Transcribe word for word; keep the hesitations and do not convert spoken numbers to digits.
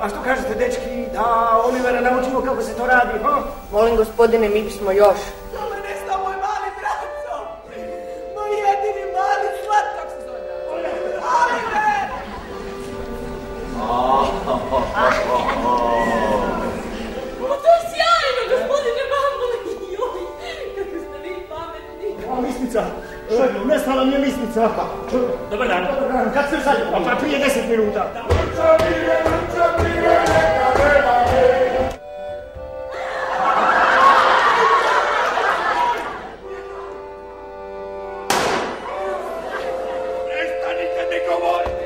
A što kažete, dečki, da Olivera naučimo kako se to radi, ha? Molim, gospodine, mi bismo još. Nestala mi je lisnica. Dobar dan. Dobar dan. Kad ste sad? Pa prije deset minuta. Prestanite mi govoriti!